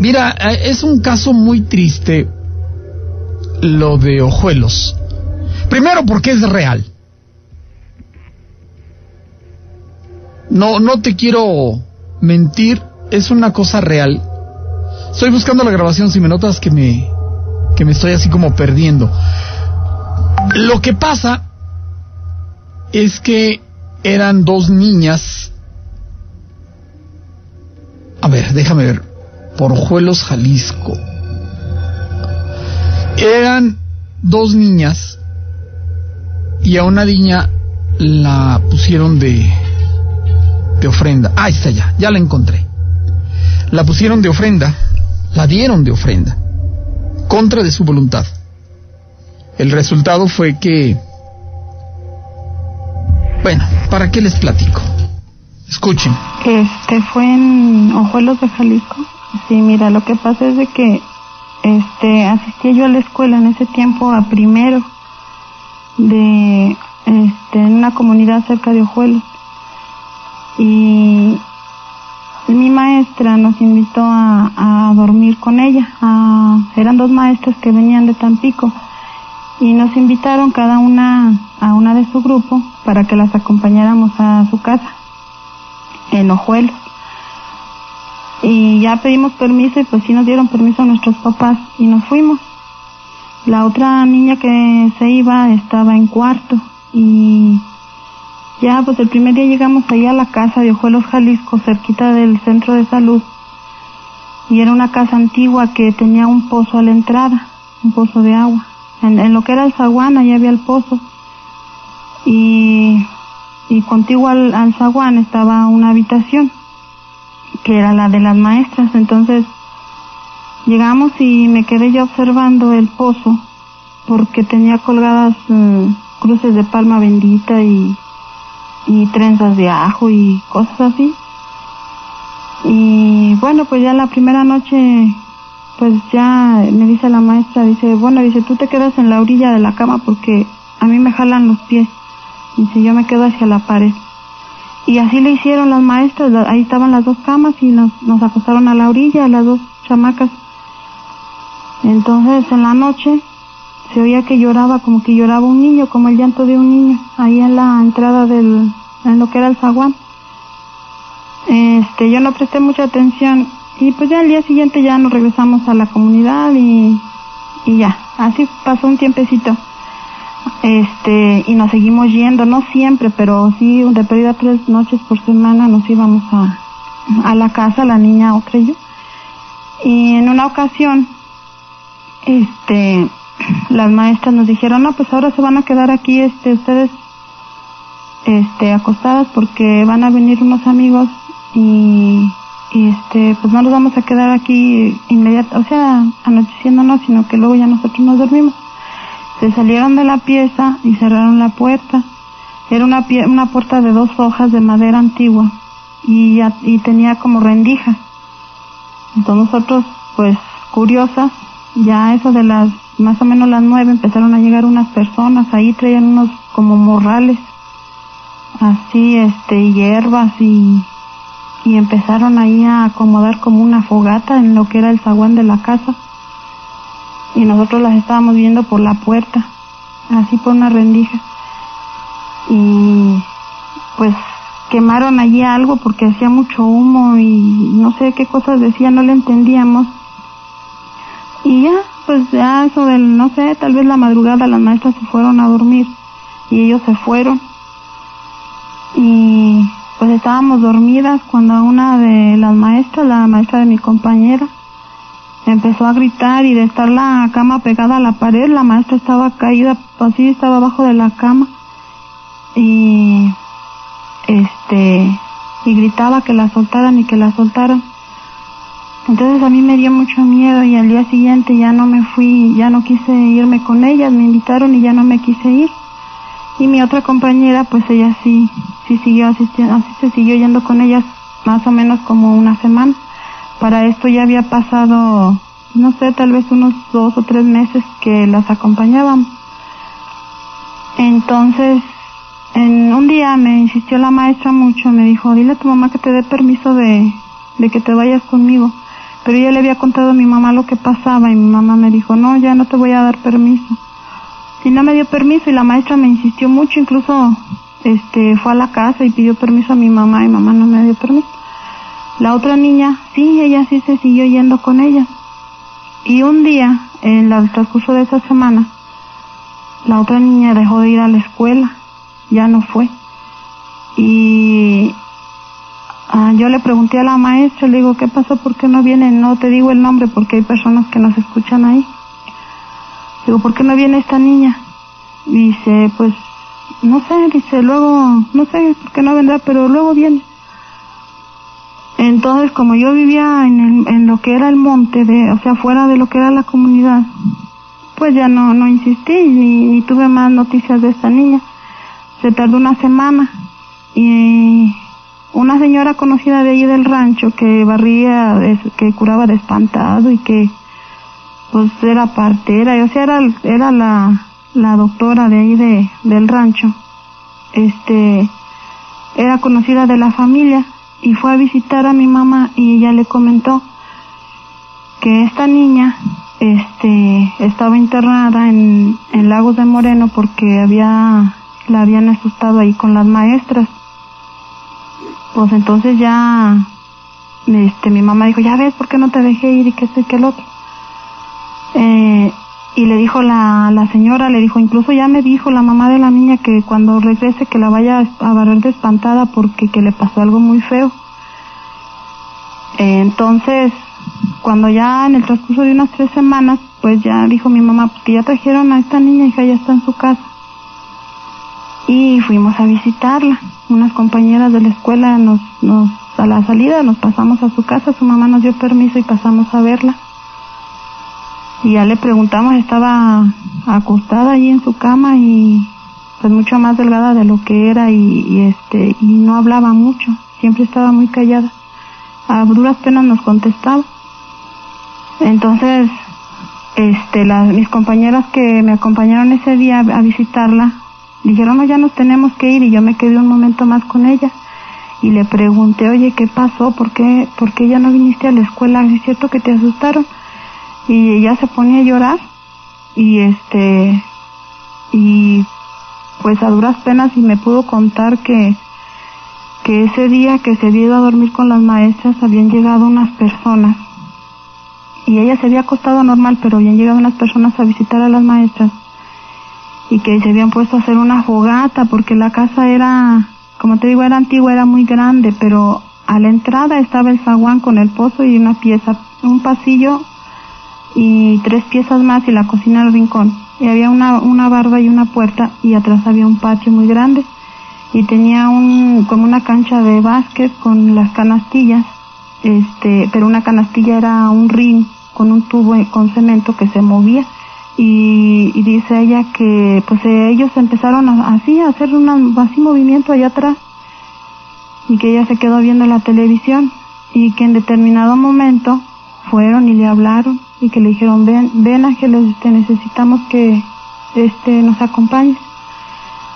Mira, es un caso muy triste lo de Ojuelos. Primero porque es real. No te quiero mentir, es una cosa real. Estoy buscando la grabación, si me notas que me estoy así como perdiendo. Lo que pasa es que eran dos niñas. A ver, déjame ver. Por Ojuelos, Jalisco. Eran dos niñas y a una niña la pusieron de ofrenda. Ah, está ya, ya la encontré. La pusieron de ofrenda, la dieron de ofrenda, contra de su voluntad. El resultado fue que... Bueno, ¿para qué les platico? Escuchen. Este fue en Ojuelos de Jalisco. Sí, mira, lo que pasa es de que asistí yo a la escuela en ese tiempo a primero de en una comunidad cerca de Ojuelos. Y mi maestra nos invitó a dormir con ella. Eran dos maestras que venían de Tampico y nos invitaron cada una a una de su grupo para que las acompañáramos a su casa en Ojuelos. Y ya pedimos permiso y pues sí nos dieron permiso a nuestros papás y nos fuimos. La otra niña que se iba estaba en cuarto y ya pues el primer día llegamos ahí a la casa de Ojuelos, Jalisco, cerquita del centro de salud, y era una casa antigua que tenía un pozo a la entrada, un pozo de agua. En lo que era el zaguán, allá había el pozo y contiguo al zaguán estaba una habitación que era la de las maestras. Entonces llegamos y me quedé yo observando el pozo porque tenía colgadas cruces de palma bendita y trenzas de ajo y cosas así. Y bueno, pues ya la primera noche pues ya me dice la maestra, dice, bueno, dice, tú te quedas en la orilla de la cama porque a mí me jalan los pies, dice, yo me quedo hacia la pared. Y así le hicieron las maestras, ahí estaban las dos camas y nos acostaron a la orilla, las dos chamacas. Entonces en la noche se oía que lloraba, como que lloraba un niño, como el llanto de un niño, ahí en la entrada en lo que era el zaguán. Yo no presté mucha atención y pues ya al día siguiente ya nos regresamos a la comunidad y ya, así pasó un tiempecito. Y nos seguimos yendo, no siempre, pero sí, de pérdida 3 noches por semana nos íbamos a la casa, la niña otra y yo. Y en una ocasión, las maestras nos dijeron, no, pues ahora se van a quedar aquí, ustedes, acostadas, porque van a venir unos amigos y pues no nos vamos a quedar aquí inmediato, o sea, anocheciéndonos, sino que luego ya nosotros nos dormimos. Se salieron de la pieza y cerraron la puerta. Era una puerta de 2 hojas de madera antigua y tenía como rendijas. Entonces nosotros, pues curiosas, ya eso de las más o menos las 9 empezaron a llegar unas personas. Ahí traían unos como morrales, así hierbas y empezaron ahí a acomodar como una fogata en lo que era el zaguán de la casa. Y nosotros las estábamos viendo por la puerta, así por una rendija. Y pues quemaron allí algo porque hacía mucho humo y no sé qué cosas decía, no le entendíamos. Y ya, pues ya eso del, no sé, tal vez la madrugada las maestras se fueron a dormir y ellos se fueron. Y pues estábamos dormidas cuando una de las maestras, la maestra de mi compañera, empezó a gritar y de estar la cama pegada a la pared, la maestra estaba caída, así estaba abajo de la cama y gritaba que la soltaran y que la soltaran. Entonces a mí me dio mucho miedo y al día siguiente ya no me fui, ya no quise irme con ellas, me invitaron y ya no me quise ir. Y mi otra compañera, pues ella sí siguió asistiendo, así se siguió yendo con ellas más o menos como una semana. Para esto ya había pasado, no sé, tal vez unos 2 o 3 meses que las acompañaban. Entonces, en un día me insistió la maestra mucho, me dijo, dile a tu mamá que te dé permiso de que te vayas conmigo. pero yo le había contado a mi mamá lo que pasaba y mi mamá me dijo, no, ya no te voy a dar permiso. Y no me dio permiso y la maestra me insistió mucho, incluso fue a la casa y pidió permiso a mi mamá y mamá no me dio permiso. La otra niña, sí, ella sí se siguió yendo con ella. Y un día, en el transcurso de esa semana, la otra niña dejó de ir a la escuela, ya no fue. Y yo le pregunté a la maestra, le digo, ¿qué pasó? ¿Por qué no viene? No te digo el nombre porque hay personas que nos escuchan ahí. Digo, ¿por qué no viene esta niña? Dice, pues, no sé, dice, luego, no sé por qué no vendrá, pero luego viene. Entonces, como yo vivía en lo que era el monte, fuera de lo que era la comunidad, pues ya no insistí ni tuve más noticias de esta niña. Se tardó una semana y una señora conocida de allí del rancho que barría, que curaba de espantado y que pues era partera, y, era la doctora de ahí del rancho, era conocida de la familia y fue a visitar a mi mamá y ella le comentó que esta niña estaba internada en Lagos de Moreno porque la habían asustado ahí con las maestras. Pues entonces ya mi mamá dijo, ya ves, ¿por qué no te dejé ir? Y que esto y que el otro. Y le dijo la señora, le dijo, incluso ya me dijo la mamá de la niña que cuando regrese que la vaya a barrer de espantada porque que le pasó algo muy feo. Entonces, cuando ya en el transcurso de unas 3 semanas, pues ya dijo mi mamá, pues que ya trajeron a esta niña, hija, ya está en su casa. Y fuimos a visitarla. Unas compañeras de la escuela a la salida nos pasamos a su casa, su mamá nos dio permiso y pasamos a verla. Y ya le preguntamos, estaba acostada allí en su cama y pues mucho más delgada de lo que era y no hablaba mucho, siempre estaba muy callada. A duras penas nos contestaba. Entonces, mis compañeras que me acompañaron ese día a visitarla dijeron, no, ya nos tenemos que ir, y yo me quedé un momento más con ella y le pregunté, oye, ¿qué pasó? ¿Por qué ya no viniste a la escuela? ¿Es cierto que te asustaron? Y ella se ponía a llorar y pues a duras penas y me pudo contar que ese día que se había ido a dormir con las maestras habían llegado unas personas y ella se había acostado normal, pero habían llegado unas personas a visitar a las maestras y que se habían puesto a hacer una fogata porque la casa era, como te digo, era antigua, era muy grande, pero a la entrada estaba el zaguán con el pozo y una pieza, un pasillo y 3 piezas más y la cocina al rincón, y había una barda y una puerta y atrás había un patio muy grande y tenía como una cancha de básquet con las canastillas, pero una canastilla era un ring con un tubo con cemento que se movía y dice ella que pues ellos empezaron así a hacer un así movimiento allá atrás y que ella se quedó viendo la televisión y que en determinado momento fueron y le hablaron y que le dijeron, ven Ángeles, necesitamos que nos acompañes.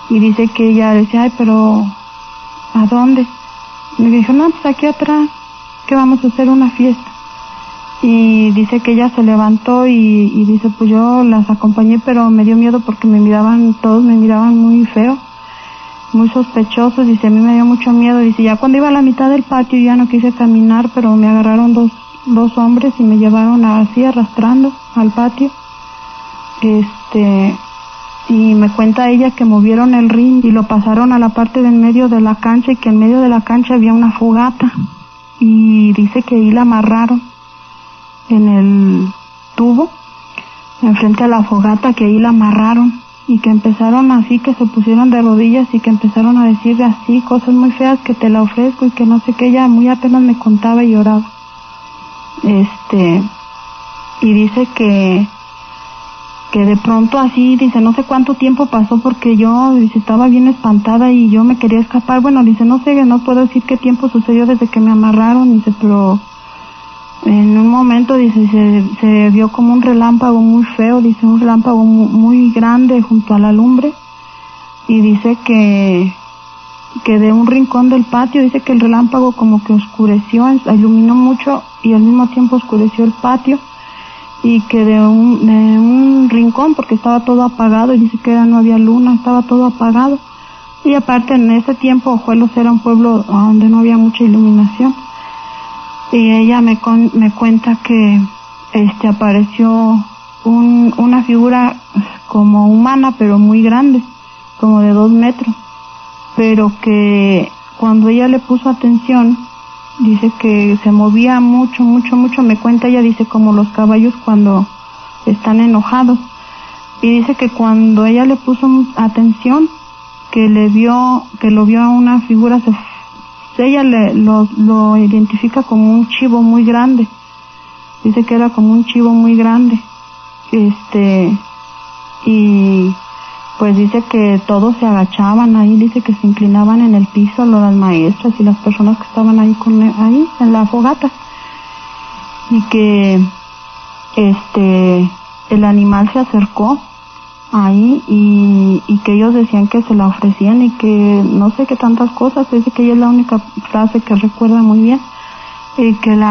Y dice que ella decía, ay, pero ¿a dónde? Y le dijo, no, pues aquí atrás, que vamos a hacer una fiesta. Y dice que ella se levantó y dice, pues yo las acompañé, pero me dio miedo porque todos me miraban muy feo, muy sospechosos. Dice, a mí me dio mucho miedo. Dice, ya cuando iba a la mitad del patio ya no quise caminar, pero me agarraron dos hombres y me llevaron así arrastrando al patio y me cuenta ella que movieron el ring y lo pasaron a la parte del medio de la cancha y que en medio de la cancha había una fogata y dice que ahí la amarraron en el tubo enfrente a la fogata, que ahí la amarraron y que empezaron así, que se pusieron de rodillas y que empezaron a decir así cosas muy feas, que te la ofrezco y que no sé qué. Ella muy apenas me contaba y lloraba. Y dice que de pronto así, dice, no sé cuánto tiempo pasó porque yo, dice, estaba bien espantada y yo me quería escapar. Bueno, dice, no sé, no puedo decir qué tiempo sucedió desde que me amarraron, dice, pero en un momento, dice, se vio como un relámpago muy feo, dice, un relámpago muy grande junto a la lumbre. Y dice que que de un rincón del patio, dice que el relámpago como que oscureció, iluminó mucho y al mismo tiempo oscureció el patio, y que de un rincón, porque estaba todo apagado, y dice que no había luna, estaba todo apagado. Y aparte en ese tiempo Ojuelos era un pueblo donde no había mucha iluminación. Y ella me cuenta que apareció una figura como humana, pero muy grande, como de 2 metros, pero que cuando ella le puso atención, dice que se movía mucho, mucho, mucho, me cuenta ella, dice, como los caballos cuando están enojados. Y dice que cuando ella le puso atención, que lo vio a una figura, ella lo identifica como un chivo muy grande, dice que era como un chivo muy grande, y pues dice que todos se agachaban ahí, dice que se inclinaban en el piso, las maestras y las personas que estaban ahí ahí en la fogata, y que el animal se acercó ahí y que ellos decían que se la ofrecían y que no sé qué tantas cosas, dice que ella es la única frase que recuerda muy bien, y que el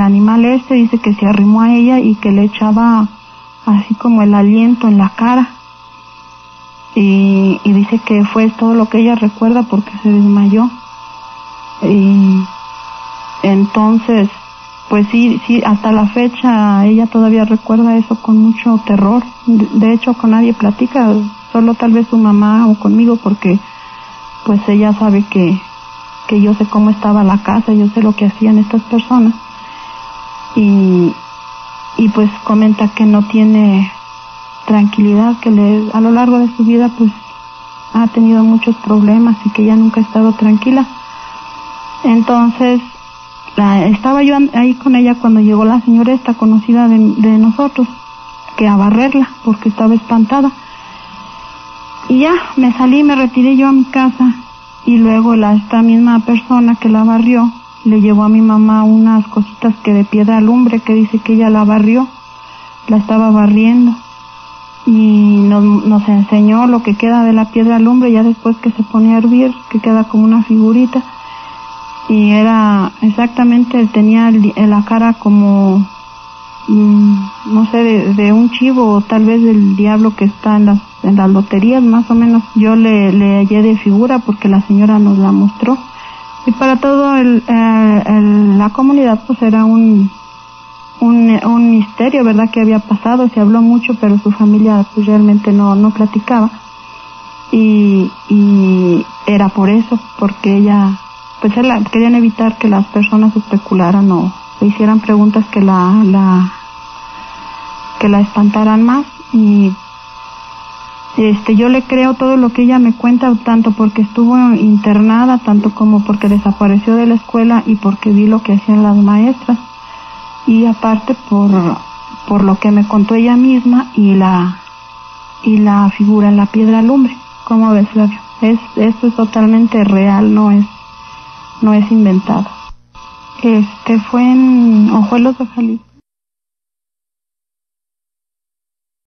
animal dice que se arrimó a ella y que le echaba así como el aliento en la cara. Y dice que fue todo lo que ella recuerda porque se desmayó. Y entonces, pues sí, hasta la fecha ella todavía recuerda eso con mucho terror. De hecho, con nadie platica, solo tal vez su mamá o conmigo, porque pues ella sabe que yo sé cómo estaba la casa, yo sé lo que hacían estas personas. Y pues comenta que no tiene tranquilidad, que a lo largo de su vida pues ha tenido muchos problemas y que ya nunca ha estado tranquila. Entonces estaba yo ahí con ella cuando llegó la señora esta conocida de nosotros, que a barrerla porque estaba espantada, y ya me salí, me retiré yo a mi casa, y luego esta misma persona que la barrió le llevó a mi mamá unas cositas que de piedra lumbre, que dice que ella la barrió, la estaba barriendo, y nos enseñó lo que queda de la piedra lumbre ya después que se pone a hervir, que queda como una figurita, y era exactamente, tenía la cara como no sé, de un chivo o tal vez del diablo que está en las loterías, más o menos. Yo le hallé de figura porque la señora nos la mostró, y para todo la comunidad pues era un misterio, ¿verdad?, que había pasado. Se habló mucho, pero su familia pues realmente no platicaba, y era por eso, porque ella pues querían evitar que las personas especularan o le hicieran preguntas que la espantaran más. Y yo le creo todo lo que ella me cuenta, tanto porque estuvo internada, tanto como porque desapareció de la escuela y porque vi lo que hacían las maestras. Y aparte por lo que me contó ella misma y la figura en la piedra lumbre. ¿Cómo ves, Flavio? Esto es totalmente real, no es inventado. Fue en Ojuelos de Jalisco.